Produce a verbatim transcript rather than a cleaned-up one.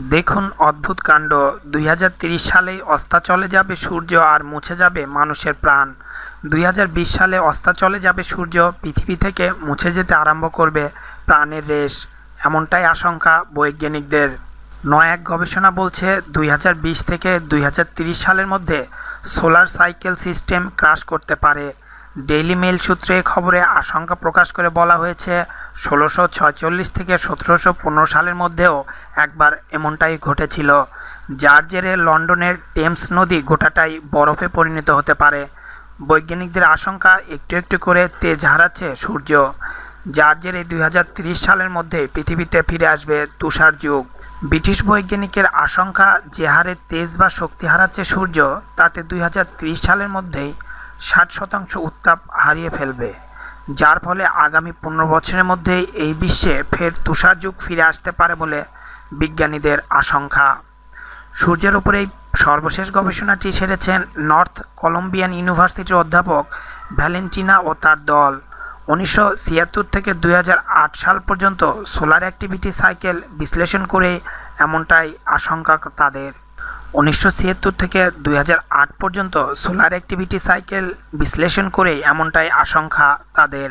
देखुन अद्भुत कांड दो हज़ार तीस साले अस्ता चले जाबे सूर्य और मुछे जाबे मानुषेर प्राण। दो हज़ार बीस साले अस्ता चले जाबे सूर्य पृथिवी थेके मुछे जेते आरम्भ करबे प्राणेर रेश, एमनटाई आशंका वैज्ञानिकदेर। नया एक गवेषणा बोलछे दो हज़ार बीस थेके दो हज़ार तीस सालेर मध्ये सोलार साइकेल सिस्टेम क्राश करते पारे। डेली मेल सूत्रे खबरे आशंका प्रकाश करे बला हयेछे षोलोशो छयचल्लिश थेके सतरोशो पंद्रह सालेर मध्येओ एकबार एमनटाई घटेछिलो, जार जेरे लंडनेर टेम्स नदी गोटाटाई बरफे परिणत होते पारे। वैज्ञानिकदेर आशंका एकटु एकटु करे तेज हाराচ্ছে सूर्य, जार जेरे दुई हज़ार त्रिश सालेर मध्य पृथिवीते फिरे आसबे तुषार जुग। ब्रिटिश वैज्ञानिकेर आशंका जे हारे तेज बा शक्ति हाराচ্ছে सूर्य ताते दुई हज़ार त्रिश सालेर मध्येई साठ शतांश उत्ताप हारिए फेलबे, जार फले आगामी पंद्रह बछरेर मध्य एई विश्वे फेर तुषार जुग फिरे आसते पारे बोले विज्ञानीदेर आशंका। सूर्येर उपरे सर्वशेष गवेषणाटी सेरेछेन नर्थ कलम्बियान यूनिभार्सिटीर अध्यापक भ्যালেন্টিনা ओ तार दल। उन्नीसशो छियात्तर थेके दुई हज़ार आठ साल पर्यन्त सोलार एक्टिविटी साइकेल विश्लेषण करे एमनटाई आशंका तादेर। उन्नीसशो छियात्तर थेके दुई हज़ार आठ पर्यन्त सोलार एक्टिविटी साइकेल विश्लेषण करे एमनटाई आशंका तादेर।